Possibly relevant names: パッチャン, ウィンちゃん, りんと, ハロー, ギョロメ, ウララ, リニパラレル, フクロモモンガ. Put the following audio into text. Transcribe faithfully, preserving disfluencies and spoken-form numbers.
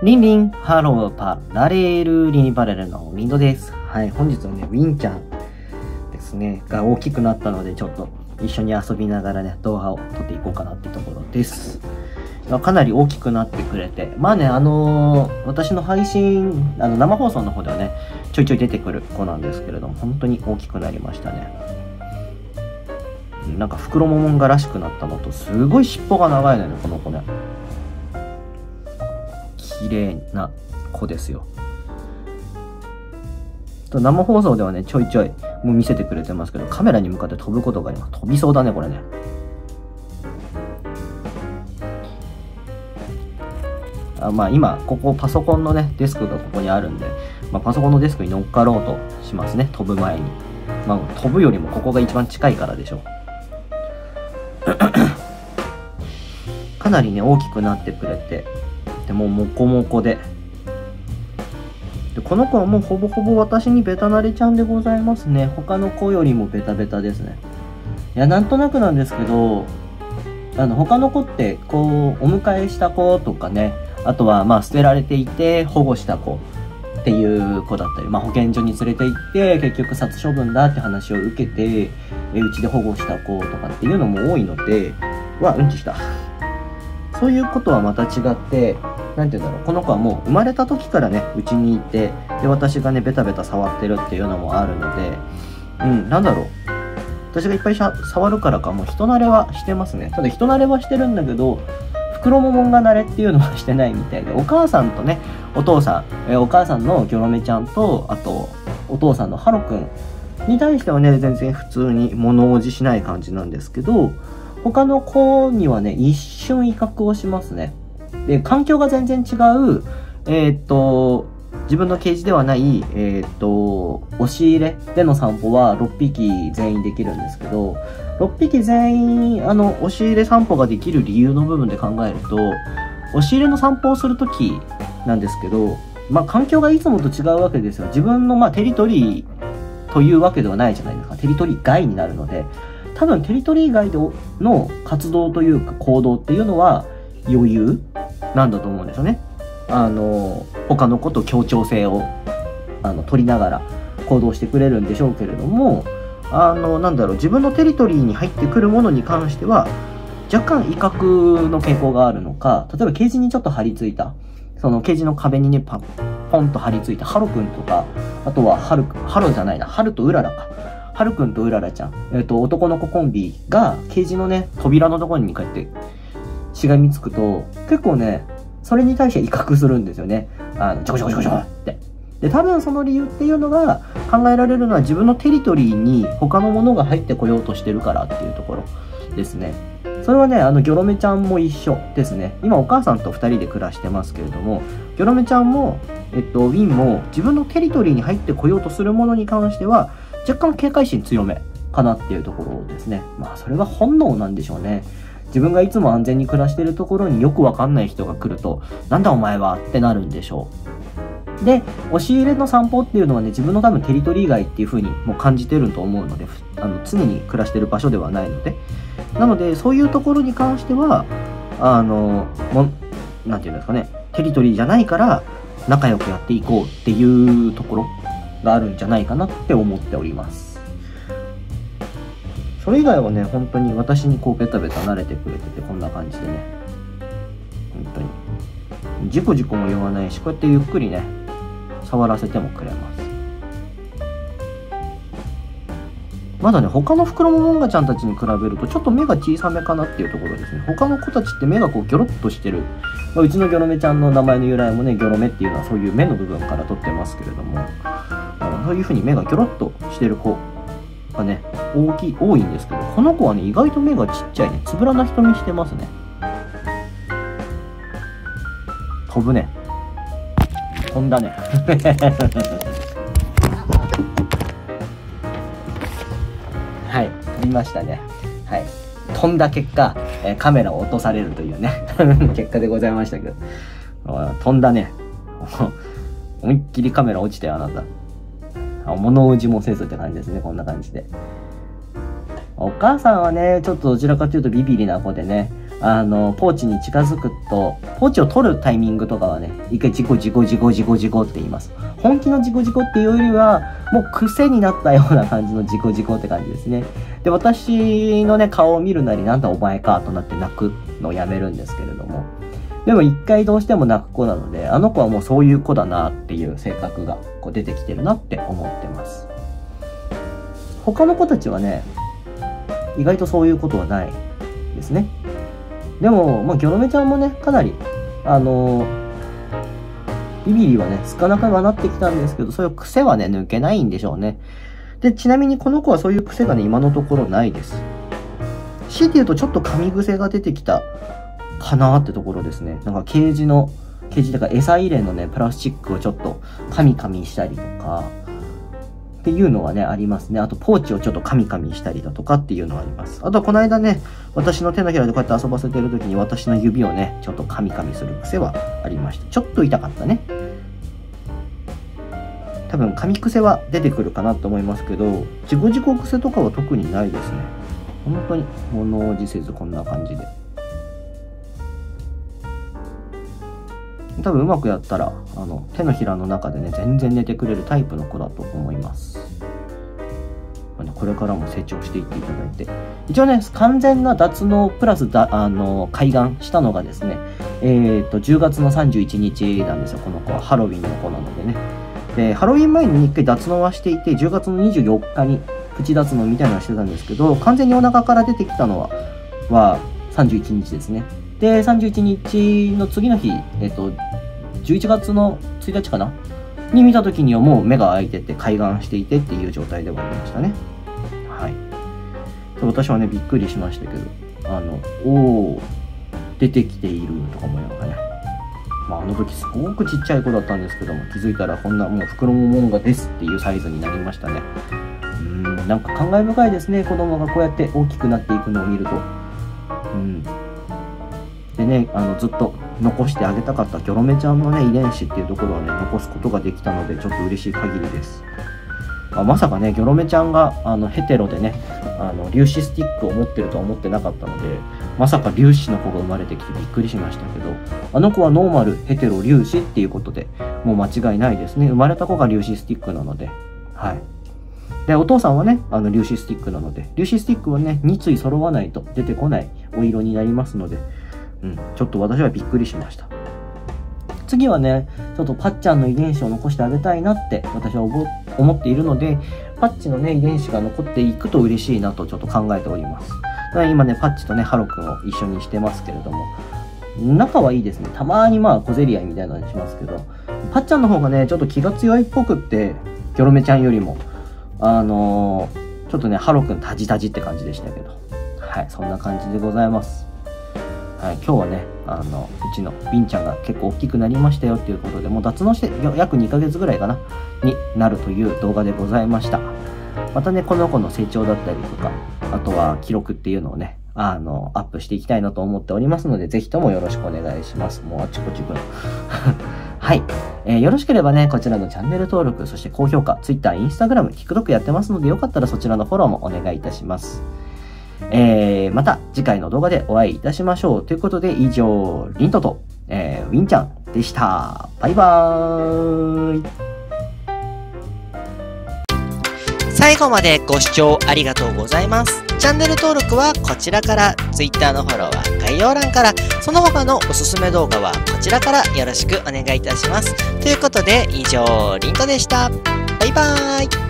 リンリン、ハロー、パラレル、リニパラレルのミンドです。はい、本日はね、ウィンちゃんですね、が大きくなったので、ちょっと一緒に遊びながらね、動画を撮っていこうかなってところです。かなり大きくなってくれて、まあね、あのー、私の配信、あの生放送の方ではね、ちょいちょい出てくる子なんですけれども、本当に大きくなりましたね。なんか袋ももんがらしくなったのと、すごい尻尾が長いのね、この子ね。綺麗な子ですよ。と生放送ではね、ちょいちょいもう見せてくれてますけど、カメラに向かって飛ぶことがあります。飛びそうだね、これね。あ、まあ今、ここパソコンのね、デスクがここにあるんで、まあ、パソコンのデスクに乗っかろうとしますね、飛ぶ前に。まあ、飛ぶよりもここが一番近いからでしょう。かなりね、大きくなってくれて、でもうモコモコで。でこの子はもうほぼほぼ私にベタなれちゃんでございますね。他の子よりもベタベタですね。いや、なんとなくなんですけど、あの他の子ってこうお迎えした子とかね、あとはまあ捨てられていて保護した子っていう子だったり、まあ、保健所に連れて行って結局殺処分だって話を受けて、うちで保護した子とかっていうのも多いので、うわ、うんちした。そういうことはまた違って、なんていうんだろう、この子はもう生まれた時からね、うちにいて、で、私がね、ベタベタ触ってるっていうのもあるので、うん、なんだろう。私がいっぱいしゃ触るからか、もう人慣れはしてますね。ただ人慣れはしてるんだけど、袋ももんが慣れっていうのはしてないみたいで、お母さんとね、お父さん、えお母さんのギョロメちゃんと、あと、お父さんのハロくんに対してはね、全然普通に物おじしない感じなんですけど、他の子にはね、一瞬威嚇をしますね。で、環境が全然違う、えー、っと、自分のケージではない、えー、っと、押し入れでの散歩はろっぴき全員できるんですけど、ろっぴき全員、あの、押し入れ散歩ができる理由の部分で考えると、押し入れの散歩をするときなんですけど、まあ、環境がいつもと違うわけですよ。自分の、まあ、テリトリーというわけではないじゃないですか。テリトリー外になるので、多分テリトリー外での活動というか行動っていうのは余裕なんだと思うんですよね。あの、他の子と協調性をあの取りながら行動してくれるんでしょうけれども、あの、なんだろう、自分のテリトリーに入ってくるものに関しては若干威嚇の傾向があるのか、例えばケージにちょっと張り付いた、そのケージの壁にね、パポンと張り付いたハロくんとか、あとはハル、ハロじゃないな、ハルとウララか。ハルくんとウララちゃん、えっと、男の子コンビが、ケージのね、扉のところにこうやって、しがみつくと、結構ね、それに対して威嚇するんですよね。あの、ちょこちょこちょこちょこって。で、多分その理由っていうのが、考えられるのは自分のテリトリーに他のものが入ってこようとしてるからっていうところですね。それはね、あの、ギョロメちゃんも一緒ですね。今、お母さんと二人で暮らしてますけれども、ギョロメちゃんも、えっと、ウィンも、自分のテリトリーに入ってこようとするものに関しては、若干警戒心強めかなっていうところですね。まあそれは本能なんでしょうね。自分がいつも安全に暮らしてるところによくわかんない人が来ると、なんだお前はってなるんでしょう。で、押し入れの散歩っていうのはね、自分の多分テリトリー外っていう風にもう感じてると思うので、あの常に暮らしてる場所ではないので。なので、そういうところに関しては、あの、も、なんていうんですかね、テリトリーじゃないから仲良くやっていこうっていうところがあるんじゃないかなって思っております。それ以外はね、本当に私にこうベタベタ慣れてくれてて、こんな感じでね、本当にジコジコも言わないし、こうやってゆっくりね、触らせてもくれます。まだね、他のフクロモモンガちゃんたちに比べるとちょっと目が小さめかなっていうところですね。他の子たちって目がこうギョロッとしてる。まあ、うちのギョロメちゃんの名前の由来もね、ギョロメっていうのはそういう目の部分から取ってますけれども、そういう風に目がギョロッとしてる子がね、大きい、多いんですけど、この子はね、意外と目がちっちゃいね、つぶらな瞳してますね。飛ぶね。飛んだね。はい、飛びましたね。はい。飛んだ結果、えー、カメラを落とされるというね、結果でございましたけど。飛んだね。思いっきりカメラ落ちたよ、あなた。物おじもせずって感じですね。こんな感じで。お母さんはね、ちょっとどちらかというとビビリな子でね、あのポーチに近づくとポーチを取るタイミングとかはね、一回ジゴジゴジゴジゴジゴって言います。本気のジゴジゴっていうよりはもう癖になったような感じのジゴジゴって感じですね。で、私のね顔を見るなり、なんだお前かとなって泣くのをやめるんですけれども、でも一回どうしても泣く子なので、あの子はもうそういう子だなっていう性格がこう出てきてるなって思ってます。他の子たちはね、意外とそういうことはないですね。でも、まあ、ギョロメちゃんもね、かなり、あのー、ビビリはね、つかなかはなってきたんですけど、そういう癖はね、抜けないんでしょうね。で、ちなみにこの子はそういう癖がね、今のところないです。強いて言うと、ちょっと噛み癖が出てきたかなーってところですね。なんか、ケージの、ケージとか餌入れのね、プラスチックをちょっと噛み噛みしたりとか、っていうのはね、ありますね。あと、ポーチをちょっとカミカミしたりだとかっていうのはあります。あと、この間ね、私の手のひらでこうやって遊ばせてる時に、私の指をね、ちょっとカミカミする癖はありました。ちょっと痛かったね。多分、噛み癖は出てくるかなと思いますけど、自己自己癖とかは特にないですね。本当に、物おじせずこんな感じで。多分うまくやったらあの手のひらの中でね全然寝てくれるタイプの子だと思います。これからも成長していっていただいて、一応ね完全な脱脳プラスだあの開眼したのがですね、えー、とじゅうがつのさんじゅういちにちなんですよ。この子はハロウィンの子なのでね。でハロウィン前にいっかい脱脳はしていて、じゅうがつのにじゅうよっかにプチ脱脳みたいなのをしてたんですけど、完全にお腹から出てきたのははさんじゅういちにちですね。で、さんじゅういちにちの次の日、えっと、じゅういちがつのついたちかなに見た時にはもう目が開いてて、開眼していてっていう状態ではありましたね。はい。私はね、びっくりしましたけど、あの、おー、出てきているとか思いながらね。まあ、あの時すごくちっちゃい子だったんですけども、気づいたらこんなもう袋ももんがですっていうサイズになりましたね。うん、なんか感慨深いですね。子供がこうやって大きくなっていくのを見ると。うん。でね、あのずっと残してあげたかったギョロメちゃんのね遺伝子っていうところをね残すことができたのでちょっと嬉しい限りです。まあ、まさかねギョロメちゃんがあのヘテロでねあの粒子スティックを持ってるとは思ってなかったので、まさか粒子の子が生まれてきてびっくりしましたけど、あの子はノーマルヘテロ粒子っていうことでもう間違いないですね。生まれた子が粒子スティックなので、はい。でお父さんはねあの粒子スティックなので、粒子スティックはねに対揃わないと出てこないお色になりますので、うん、ちょっと私はびっくりしました。次はね、ちょっとパッチャンの遺伝子を残してあげたいなって私は思っているので、パッチのね、遺伝子が残っていくと嬉しいなとちょっと考えております。今ね、パッチとね、ハロくんを一緒にしてますけれども、仲はいいですね。たまにまあ小競り合いみたいなのにしますけど、パッチャンの方がね、ちょっと気が強いっぽくって、ギョロメちゃんよりも、あのー、ちょっとね、ハロくんタジタジって感じでしたけど、はい、そんな感じでございます。はい、今日はねあのうちのビンちゃんが結構大きくなりましたよっていうことで、もう脱脳して約にかげつぐらいかなになるという動画でございました。またねこの子の成長だったりとか、あとは記録っていうのをねあのアップしていきたいなと思っておりますので、是非ともよろしくお願いします。もうあちこち分はい、えー、よろしければねこちらのチャンネル登録、そして高評価 Twitter、Instagram、TikTok やってますので、よかったらそちらのフォローもお願いいたします。えー、また次回の動画でお会いいたしましょう。ということで以上、リントと、えー、ウィンちゃんでした。バイバーイ。最後までご視聴ありがとうございます。チャンネル登録はこちらから、Twitter のフォローは概要欄から、その他のおすすめ動画はこちらからよろしくお願いいたします。ということで以上、リントでした。バイバーイ。